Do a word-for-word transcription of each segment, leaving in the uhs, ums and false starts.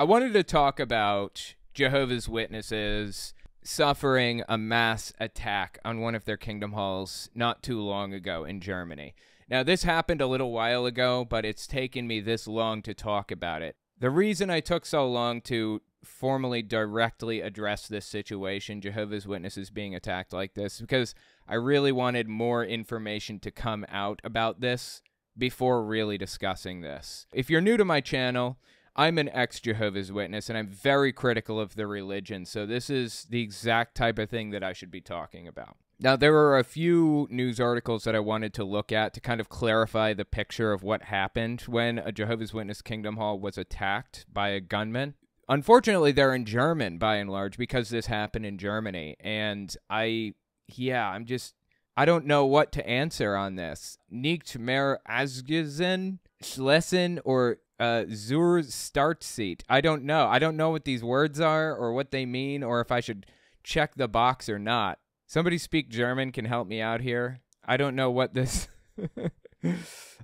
I wanted to talk about Jehovah's Witnesses suffering a mass attack on one of their kingdom halls not too long ago in Germany. Now, this happened a little while ago, but it's taken me this long to talk about it. The reason I took so long to formally directly address this situation, Jehovah's Witnesses being attacked like this, is because I really wanted more information to come out about this before really discussing this. If you're new to my channel, I'm an ex-Jehovah's Witness, and I'm very critical of the religion, so this is the exact type of thing that I should be talking about. Now, there were a few news articles that I wanted to look at to kind of clarify the picture of what happened when a Jehovah's Witness Kingdom Hall was attacked by a gunman. Unfortunately, they're in German, by and large, because this happened in Germany, and I, yeah, I'm just, I don't know what to answer on this. Nicht mehr ausgeschlossen, Schlesen, or... Uh, zur Startseat. I don't know. I don't know what these words are or what they mean or if I should check the box or not. Somebody speak German can help me out here. I don't know what this...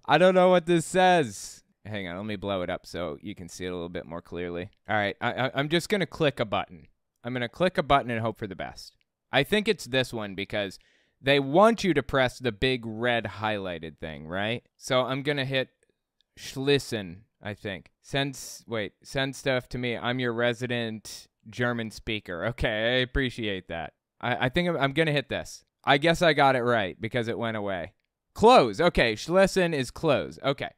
I don't know what this says. Hang on. Let me blow it up so you can see it a little bit more clearly. All right. I, I, I'm just going to click a button. I'm going to click a button and hope for the best. I think it's this one because they want you to press the big red highlighted thing, right? So I'm going to hit Schließen. I think. Send, wait, send stuff to me. I'm your resident German speaker. Okay, I appreciate that. I, I think I'm, I'm going to hit this. I guess I got it right because it went away. Close. Okay, Schließen is close. Okay,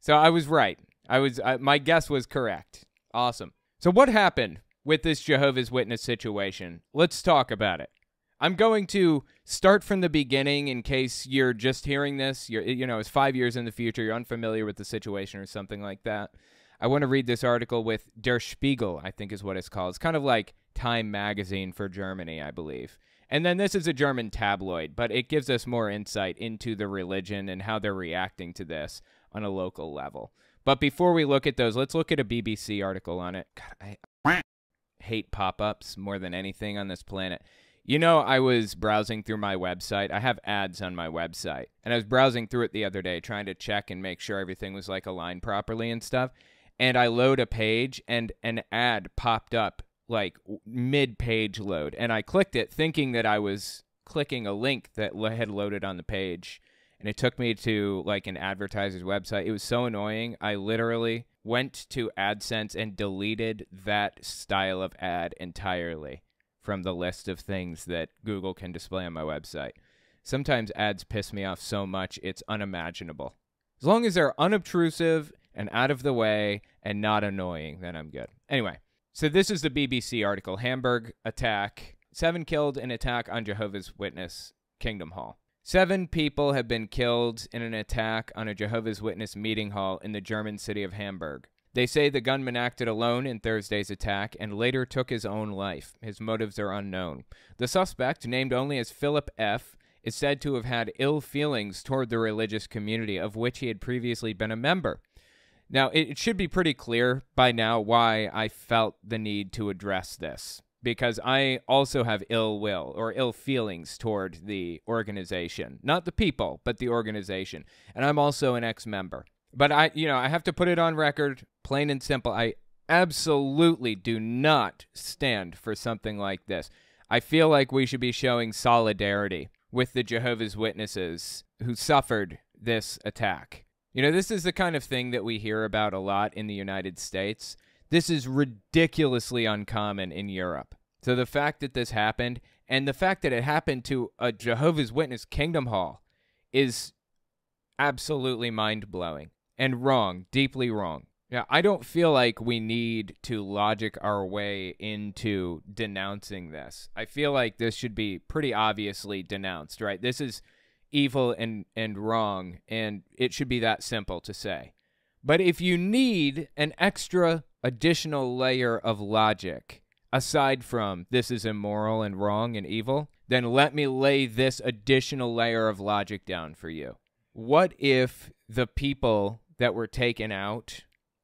so I was right. I was. I, my guess was correct. Awesome. So what happened with this Jehovah's Witness situation? Let's talk about it. I'm going to start from the beginning in case you're just hearing this. You're, you know, it's five years in the future. You're unfamiliar with the situation or something like that. I want to read this article with Der Spiegel, I think is what it's called. It's kind of like Time magazine for Germany, I believe. And then this is a German tabloid, but it gives us more insight into the religion and how they're reacting to this on a local level. But before we look at those, let's look at a B B C article on it. God, I hate pop-ups more than anything on this planet. You know, I was browsing through my website. I have ads on my website. And I was browsing through it the other day, trying to check and make sure everything was, like, aligned properly and stuff. And I load a page, and an ad popped up, like, mid-page load. And I clicked it, thinking that I was clicking a link that had loaded on the page. And it took me to, like, an advertiser's website. It was so annoying. I literally went to AdSense and deleted that style of ad entirely from the list of things that Google can display on my website. Sometimes ads piss me off so much it's unimaginable. As long as they're unobtrusive and out of the way and not annoying, then I'm good. Anyway, so this is the B B C article, Hamburg Attack. Seven killed in attack on Jehovah's Witness Kingdom Hall. Seven people have been killed in an attack on a Jehovah's Witness meeting hall in the German city of Hamburg. They say the gunman acted alone in Thursday's attack and later took his own life. His motives are unknown. The suspect, named only as Philip F., is said to have had ill feelings toward the religious community of which he had previously been a member. Now, it should be pretty clear by now why I felt the need to address this, because I also have ill will or ill feelings toward the organization. Not the people, but the organization. And I'm also an ex-member. But I, you know, I have to put it on record, plain and simple. I absolutely do not stand for something like this. I feel like we should be showing solidarity with the Jehovah's Witnesses who suffered this attack. You know, this is the kind of thing that we hear about a lot in the United States. This is ridiculously uncommon in Europe. So the fact that this happened and the fact that it happened to a Jehovah's Witness Kingdom Hall is absolutely mind-blowing. And wrong, deeply wrong. Yeah, I don't feel like we need to logic our way into denouncing this. I feel like this should be pretty obviously denounced, right? This is evil and, and wrong, and it should be that simple to say. But if you need an extra additional layer of logic, aside from this is immoral and wrong and evil, then let me lay this additional layer of logic down for you. What if the people that were taken out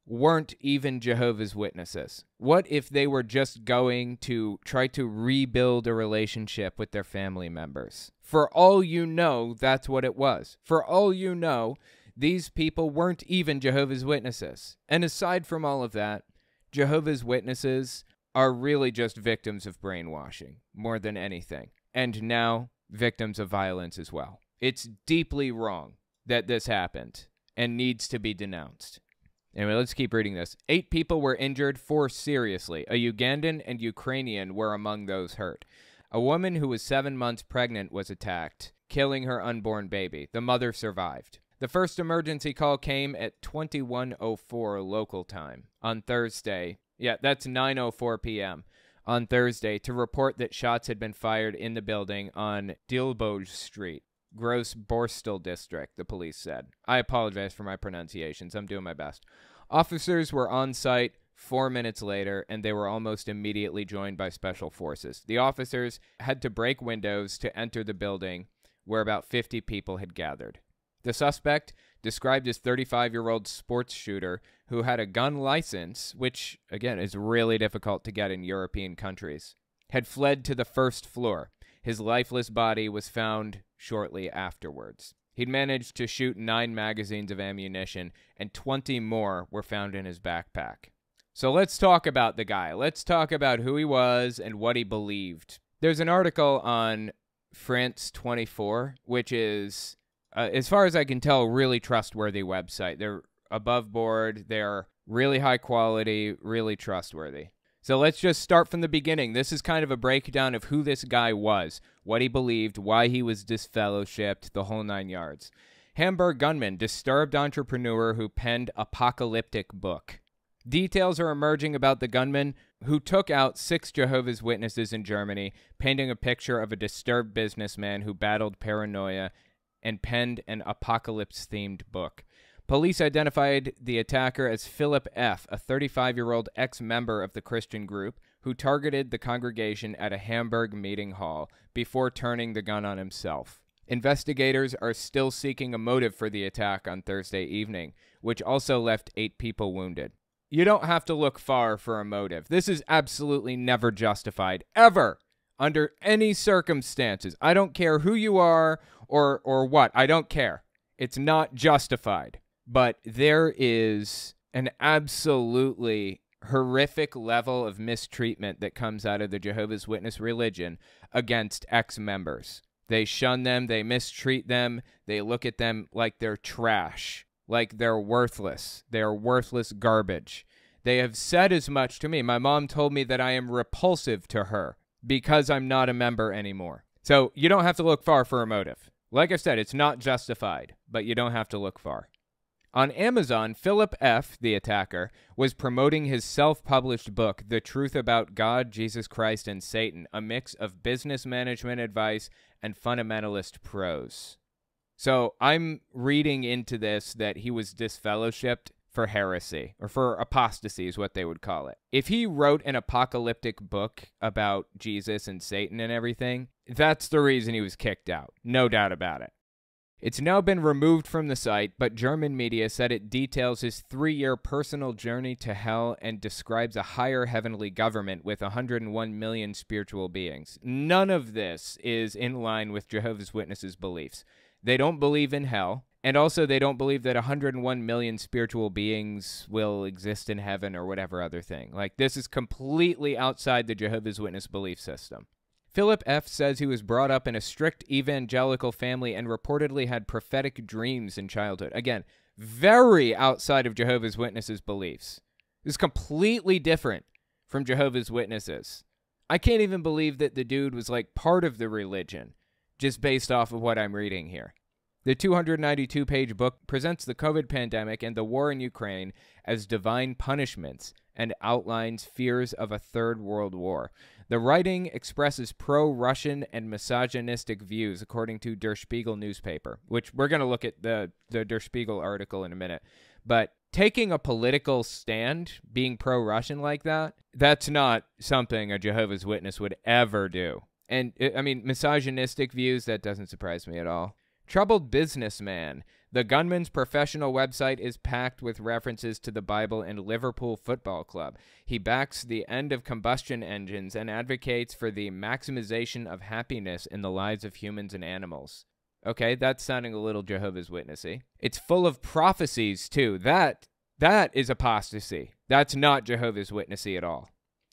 weren't even Jehovah's Witnesses? What if they were just going to try to rebuild a relationship with their family members? For all you know, that's what it was. For all you know, these people weren't even Jehovah's Witnesses. And aside from all of that, Jehovah's Witnesses are really just victims of brainwashing more than anything, and now victims of violence as well. It's deeply wrong that this happened and needs to be denounced. Anyway, let's keep reading this. Eight people were injured, four seriously. A Ugandan and Ukrainian were among those hurt. A woman who was seven months pregnant was attacked, killing her unborn baby. The mother survived. The first emergency call came at twenty-one oh four local time on Thursday. Yeah, that's nine oh four p m on Thursday to report that shots had been fired in the building on Dilboge Street, Gross Borstel district, the police said. I apologize for my pronunciations. I'm doing my best. Officers were on site four minutes later, and they were almost immediately joined by special forces. The officers had to break windows to enter the building where about fifty people had gathered. The suspect, described as thirty-five-year-old sports shooter who had a gun license, which, again, is really difficult to get in European countries, had fled to the first floor. His lifeless body was found shortly afterwards. He'd managed to shoot nine magazines of ammunition, and twenty more were found in his backpack. So let's talk about the guy. Let's talk about who he was and what he believed. There's an article on France twenty-four, which is, uh, as far as I can tell, a really trustworthy website. They're above board. They're really high quality, really trustworthy. So let's just start from the beginning. This is kind of a breakdown of who this guy was, what he believed, why he was disfellowshipped, the whole nine yards. Hamburg gunman, disturbed entrepreneur who penned apocalyptic book. Details are emerging about the gunman who took out six Jehovah's Witnesses in Germany, painting a picture of a disturbed businessman who battled paranoia and penned an apocalypse-themed book. Police identified the attacker as Philip F., a thirty-five-year-old ex-member of the Christian group who targeted the congregation at a Hamburg meeting hall before turning the gun on himself. Investigators are still seeking a motive for the attack on Thursday evening, which also left eight people wounded. You don't have to look far for a motive. This is absolutely never justified, ever, under any circumstances. I don't care who you are or, or what. I don't care. It's not justified. But there is an absolutely horrific level of mistreatment that comes out of the Jehovah's Witness religion against ex-members. They shun them. They mistreat them. They look at them like they're trash, like they're worthless. They are worthless garbage. They have said as much to me. My mom told me that I am repulsive to her because I'm not a member anymore. So you don't have to look far for a motive. Like I said, it's not justified, but you don't have to look far. On Amazon, Philip F., the attacker, was promoting his self-published book, The Truth About God, Jesus Christ, and Satan, a mix of business management advice and fundamentalist prose. So I'm reading into this that he was disfellowshipped for heresy, or for apostasy is what they would call it. If he wrote an apocalyptic book about Jesus and Satan and everything, that's the reason he was kicked out. No doubt about it. It's now been removed from the site, but German media said it details his three-year personal journey to hell and describes a higher heavenly government with one hundred one million spiritual beings. None of this is in line with Jehovah's Witnesses' beliefs. They don't believe in hell, and also they don't believe that one hundred one million spiritual beings will exist in heaven or whatever other thing. Like, this is completely outside the Jehovah's Witness belief system. Philip F. says he was brought up in a strict evangelical family and reportedly had prophetic dreams in childhood. Again, very outside of Jehovah's Witnesses' beliefs. This is completely different from Jehovah's Witnesses. I can't even believe that the dude was like part of the religion, just based off of what I'm reading here. The two hundred ninety-two page book presents the COVID pandemic and the war in Ukraine as divine punishments and outlines fears of a third world war. The writing expresses pro-Russian and misogynistic views, according to Der Spiegel newspaper, which we're going to look at the, the Der Spiegel article in a minute. But taking a political stand, being pro-Russian like that, that's not something a Jehovah's Witness would ever do. And, I mean, misogynistic views, that doesn't surprise me at all. Troubled businessman. The gunman's professional website is packed with references to the Bible and Liverpool Football Club. He backs the end of combustion engines and advocates for the maximization of happiness in the lives of humans and animals. Okay, that's sounding a little Jehovah's Witnessy. It's full of prophecies, too. That, That is apostasy. That's not Jehovah's Witnessy at all.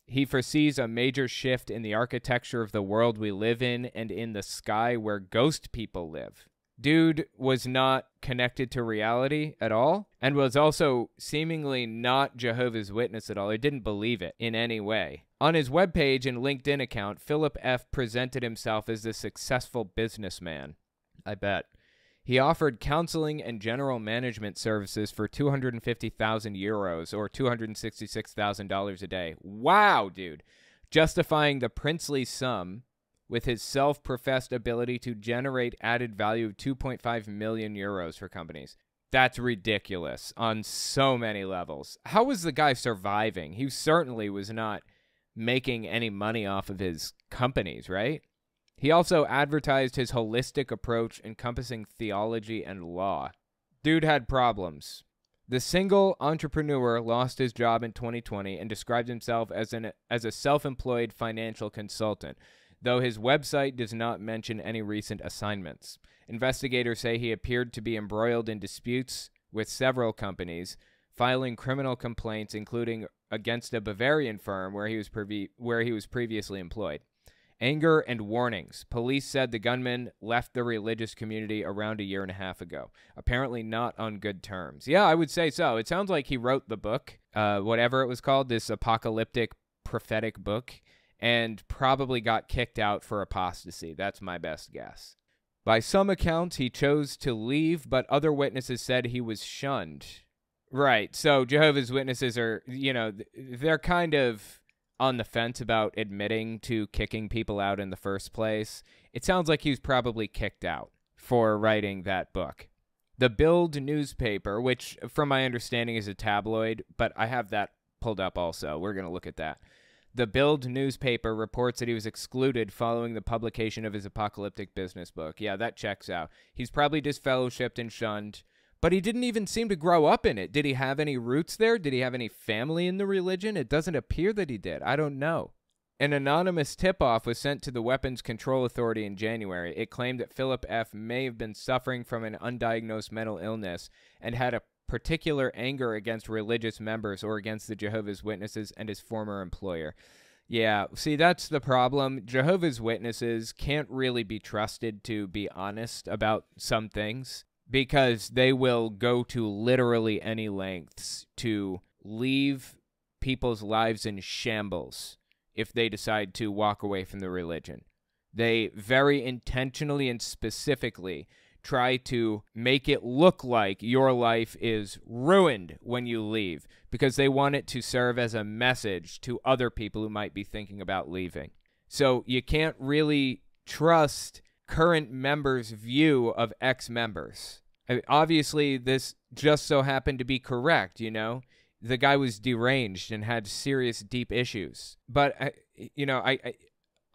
He foresees a major shift in the architecture of the world we live in and in the sky where ghost people live. Dude was not connected to reality at all and was also seemingly not Jehovah's Witness at all. He didn't believe it in any way. On his webpage and LinkedIn account, Philip F. presented himself as a successful businessman. I bet. He offered counseling and general management services for two hundred fifty thousand euros or two hundred sixty-six thousand dollars a day. Wow, dude. Justifying the princely sum with his self-professed ability to generate added value of two point five million euros for companies. That's ridiculous on so many levels. How was the guy surviving? He certainly was not making any money off of his companies, right? He also advertised his holistic approach encompassing theology and law. Dude had problems. The single entrepreneur lost his job in twenty twenty and described himself as an as a self-employed financial consultant, though his website does not mention any recent assignments. Investigators say he appeared to be embroiled in disputes with several companies, filing criminal complaints including against a Bavarian firm where he was previ- where he was previously employed. Anger and warnings. Police said the gunman left the religious community around a year and a half ago. Apparently not on good terms. Yeah, I would say so. It sounds like he wrote the book, uh, whatever it was called, this apocalyptic prophetic book, and probably got kicked out for apostasy. That's my best guess. By some accounts, he chose to leave, but other witnesses said he was shunned. Right, so Jehovah's Witnesses are, you know, they're kind of on the fence about admitting to kicking people out in the first place. It sounds like he was probably kicked out for writing that book. The Bild newspaper, which from my understanding is a tabloid, but I have that pulled up also. We're going to look at that. The Bild newspaper reports that he was excluded following the publication of his apocalyptic business book. Yeah, that checks out. He's probably disfellowshipped and shunned, but he didn't even seem to grow up in it. Did he have any roots there? Did he have any family in the religion? It doesn't appear that he did. I don't know. An anonymous tip-off was sent to the Weapons Control Authority in January. It claimed that Philip F. may have been suffering from an undiagnosed mental illness and had a particular anger against religious members or against the Jehovah's Witnesses and his former employer. Yeah, see, that's the problem. Jehovah's Witnesses can't really be trusted to be honest about some things, because they will go to literally any lengths to leave people's lives in shambles if they decide to walk away from the religion. They very intentionally and specifically try to make it look like your life is ruined when you leave, because they want it to serve as a message to other people who might be thinking about leaving. So you can't really trust current members' view of ex-members. I mean, obviously, this just so happened to be correct, you know? The guy was deranged and had serious, deep issues. But, I, you know, I, I,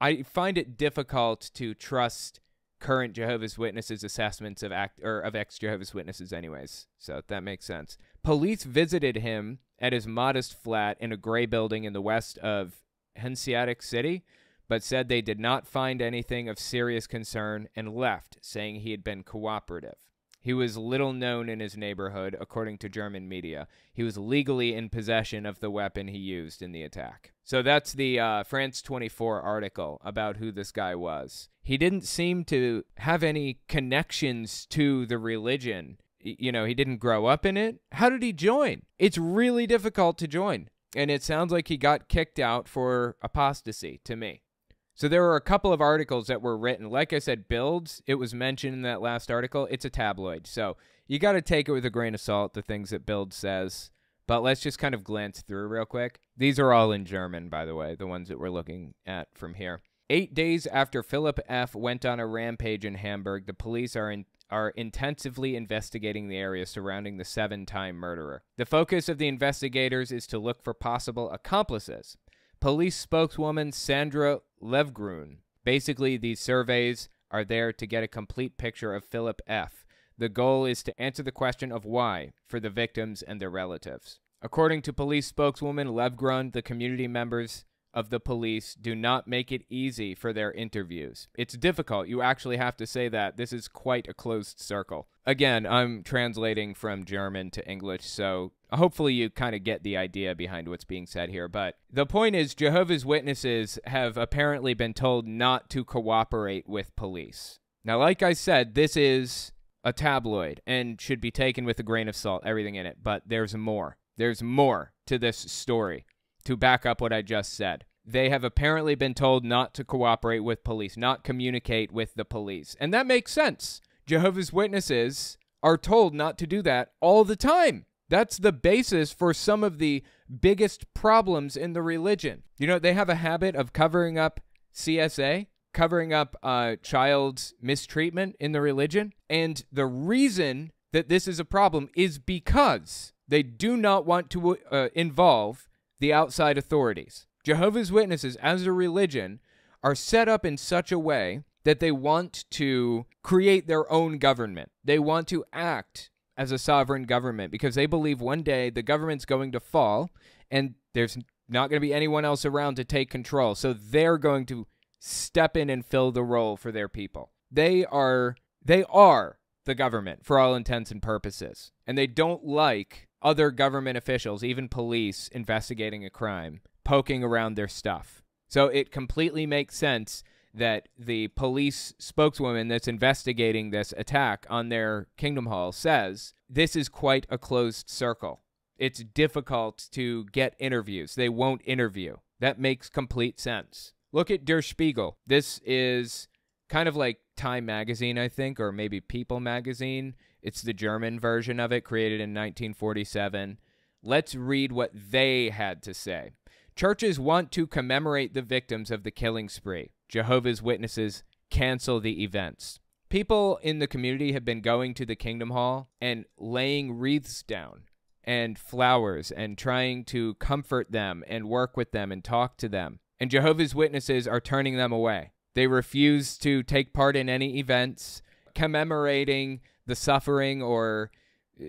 I find it difficult to trust current Jehovah's Witnesses' assessments of act or of ex-Jehovah's Witnesses anyways. So that makes sense. Police visited him at his modest flat in a gray building in the west of Hanseatic City, but said they did not find anything of serious concern and left, saying he had been cooperative. He was little known in his neighborhood, according to German media. He was legally in possession of the weapon he used in the attack. So that's the uh, France twenty-four article about who this guy was. He didn't seem to have any connections to the religion. You know, he didn't grow up in it. How did he join? It's really difficult to join. And it sounds like he got kicked out for apostasy to me. So there were a couple of articles that were written. Like I said, Bild, it was mentioned in that last article. It's a tabloid. So you got to take it with a grain of salt, the things that Bild says. But let's just kind of glance through real quick. These are all in German, by the way, the ones that we're looking at from here. Eight days after Philip F. went on a rampage in Hamburg, the police are in are intensively investigating the area surrounding the seven-time murderer. The focus of the investigators is to look for possible accomplices. Police spokeswoman Sandra Levgrün. Basically, these surveys are there to get a complete picture of Philip F. The goal is to answer the question of why for the victims and their relatives. According to police spokeswoman Levgrün, the community members of the police do not make it easy for their interviews. It's difficult. You actually have to say that. This is quite a closed circle. Again, I'm translating from German to English, so hopefully you kind of get the idea behind what's being said here. But the point is, Jehovah's Witnesses have apparently been told not to cooperate with police. Now, like I said, this is a tabloid and should be taken with a grain of salt, everything in it. But there's more. There's more to this story to back up what I just said. They have apparently been told not to cooperate with police, not communicate with the police. And that makes sense. Jehovah's Witnesses are told not to do that all the time. That's the basis for some of the biggest problems in the religion. You know, they have a habit of covering up C S A, covering up uh, child's mistreatment in the religion. And the reason that this is a problem is because they do not want to uh, involve the outside authorities. Jehovah's Witnesses, as a religion, are set up in such a way that they want to create their own government. They want to act as a sovereign government because they believe one day the government's going to fall and there's not going to be anyone else around to take control. So they're going to step in and fill the role for their people. They are, they are the government for all intents and purposes. And they don't like other government officials, even police, investigating a crime, poking around their stuff. So it completely makes sense that the police spokeswoman that's investigating this attack on their Kingdom Hall says this is quite a closed circle. It's difficult to get interviews. They won't interview. That makes complete sense. Look at Der Spiegel. This is kind of like Time magazine, I think, or maybe People magazine. It's the German version of it, created in nineteen forty-seven. Let's read what they had to say. Churches want to commemorate the victims of the killing spree. Jehovah's Witnesses cancel the events. People in the community have been going to the Kingdom Hall and laying wreaths down and flowers and trying to comfort them and work with them and talk to them. And Jehovah's Witnesses are turning them away. They refuse to take part in any events commemorating the suffering or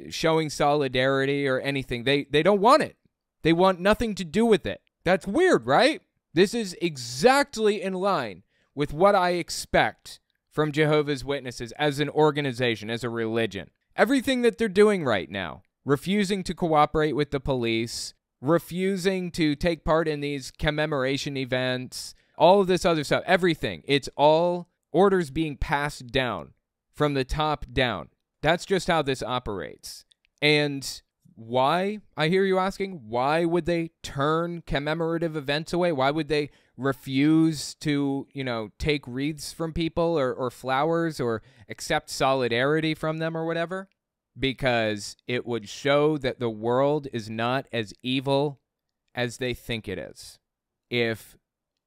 showing solidarity or anything. They, they don't want it. They want nothing to do with it. That's weird, right? This is exactly in line with what I expect from Jehovah's Witnesses as an organization, as a religion. Everything that they're doing right now, refusing to cooperate with the police, refusing to take part in these commemoration events, all of this other stuff, everything. It's all orders being passed down from the top down. That's just how this operates. And why, I hear you asking, why would they turn commemorative events away? Why would they refuse to, you know, take wreaths from people or, or flowers or accept solidarity from them or whatever? Because it would show that the world is not as evil as they think it is. If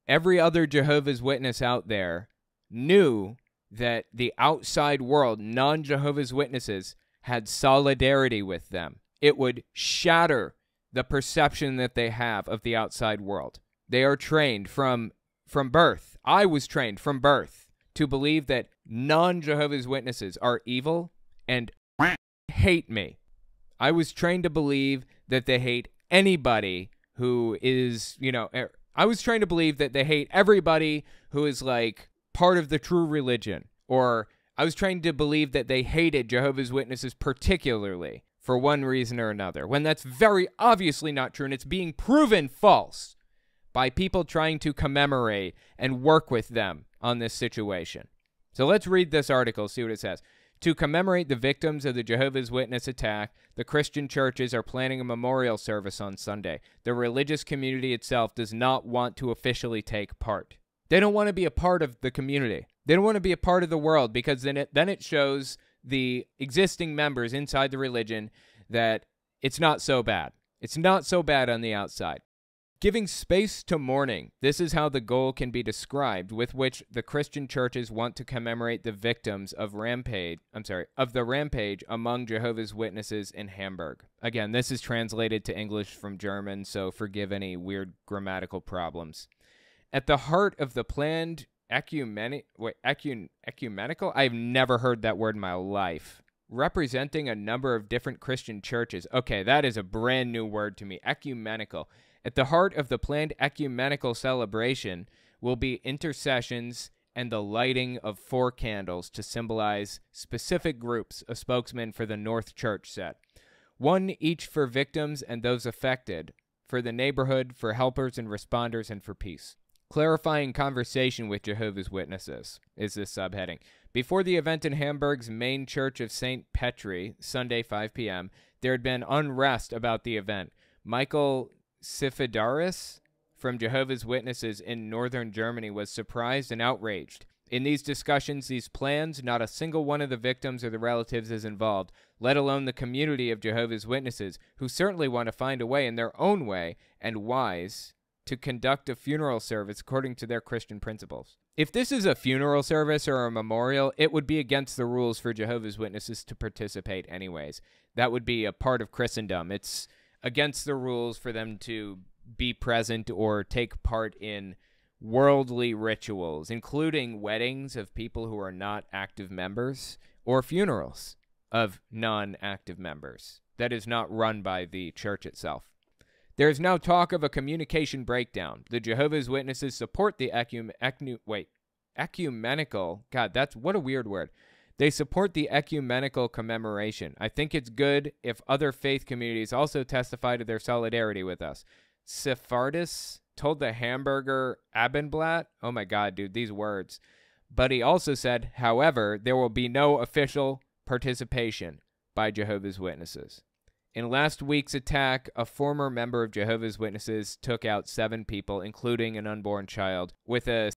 every other Jehovah's Witness out there knew that the outside world, non-Jehovah's Witnesses, had solidarity with them, it would shatter the perception that they have of the outside world. They are trained from, from birth. I was trained from birth to believe that non-Jehovah's Witnesses are evil and hate me. I was trained to believe that they hate anybody who is, you know, I was trained to believe that they hate everybody who is like part of the true religion. Or I was trained to believe that they hated Jehovah's Witnesses particularly, for one reason or another, when that's very obviously not true, and it's being proven false by people trying to commemorate and work with them on this situation. So let's read this article, see what it says. To commemorate the victims of the Jehovah's Witness attack, the Christian churches are planning a memorial service on Sunday. The religious community itself does not want to officially take part. They don't want to be a part of the community. They don't want to be a part of the world, because then it, then it shows the existing members inside the religion that it's not so bad. It's not so bad on the outside. Giving space to mourning. This is how the goal can be described with which the Christian churches want to commemorate the victims of rampage, I'm sorry, of the rampage among Jehovah's Witnesses in Hamburg. Again, this is translated to English from German, so forgive any weird grammatical problems. At the heart of the planned Ecumeni wait, ecumen ecumenical? I've never heard that word in my life. Representing a number of different Christian churches. Okay, that is a brand new word to me. Ecumenical. At the heart of the planned ecumenical celebration will be intercessions and the lighting of four candles to symbolize specific groups, a spokesman for the North Church said. One each for victims and those affected, for the neighborhood, for helpers and responders, and for peace. Clarifying conversation with Jehovah's Witnesses is this subheading. Before the event in Hamburg's main church of Saint Petri, Sunday five p m, there had been unrest about the event. Michael Sifidaris from Jehovah's Witnesses in northern Germany was surprised and outraged. In these discussions, these plans, not a single one of the victims or the relatives is involved, let alone the community of Jehovah's Witnesses, who certainly want to find a way in their own way and wise to conduct a funeral service according to their Christian principles. If this is a funeral service or a memorial, it would be against the rules for Jehovah's Witnesses to participate anyways. That would be a part of Christendom. It's against the rules for them to be present or take part in worldly rituals, including weddings of people who are not active members or funerals of non-active members. That is not run by the church itself. There is now talk of a communication breakdown. The Jehovah's Witnesses support the ecum ecum wait, ecumenical. God, that's what a weird word. They support the ecumenical commemoration. I think it's good if other faith communities also testify to their solidarity with us. Sifidaris told the Hamburger Abendblatt. Oh my God, dude, these words. But he also said, however, there will be no official participation by Jehovah's Witnesses. In last week's attack, a former member of Jehovah's Witnesses took out seven people, including an unborn child, with a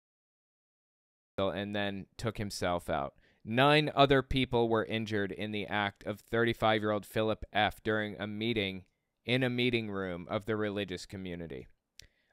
and then took himself out. Nine other people were injured in the act of thirty-five-year-old Philip F. during a meeting in a meeting room of the religious community.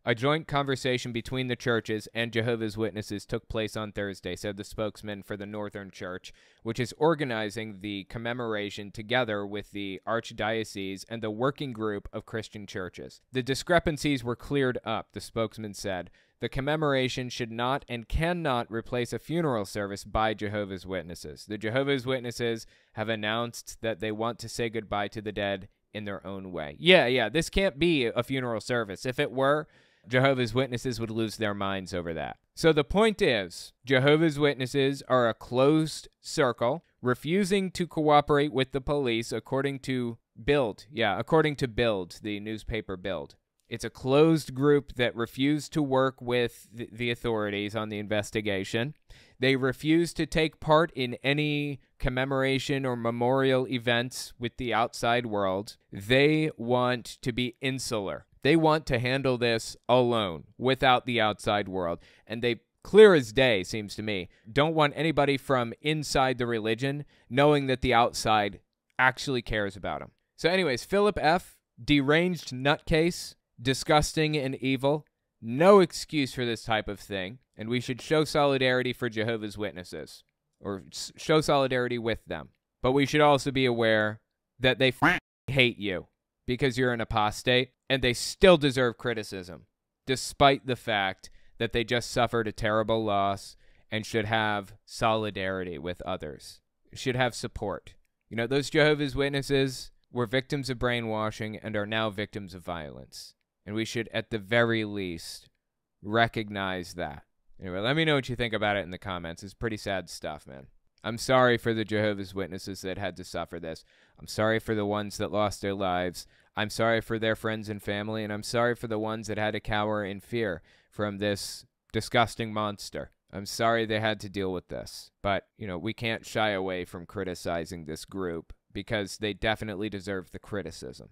A joint conversation between the churches and Jehovah's Witnesses took place on Thursday, said the spokesman for the Northern Church, which is organizing the commemoration together with the Archdiocese and the Working Group of Christian Churches. The discrepancies were cleared up, the spokesman said. The commemoration should not and cannot replace a funeral service by Jehovah's Witnesses. The Jehovah's Witnesses have announced that they want to say goodbye to the dead in their own way. Yeah, yeah, this can't be a funeral service. If it were, Jehovah's Witnesses would lose their minds over that. So the point is, Jehovah's Witnesses are a closed circle, refusing to cooperate with the police, according to Bild. Yeah, according to Bild, the newspaper Bild. It's a closed group that refused to work with th the authorities on the investigation. They refuse to take part in any commemoration or memorial events with the outside world. They want to be insular. They want to handle this alone, without the outside world. And they, clear as day, seems to me, don't want anybody from inside the religion knowing that the outside actually cares about them. So anyways, Philip F., deranged nutcase, disgusting and evil. No excuse for this type of thing, and we should show solidarity for Jehovah's Witnesses, or show solidarity with them. But we should also be aware that they f hate you because you're an apostate, and they still deserve criticism, despite the fact that they just suffered a terrible loss and should have solidarity with others, should have support. You know, those Jehovah's Witnesses were victims of brainwashing and are now victims of violence. And we should, at the very least, recognize that. Anyway, let me know what you think about it in the comments. It's pretty sad stuff, man. I'm sorry for the Jehovah's Witnesses that had to suffer this. I'm sorry for the ones that lost their lives. I'm sorry for their friends and family. And I'm sorry for the ones that had to cower in fear from this disgusting monster. I'm sorry they had to deal with this. But, you know, we can't shy away from criticizing this group because they definitely deserve the criticism.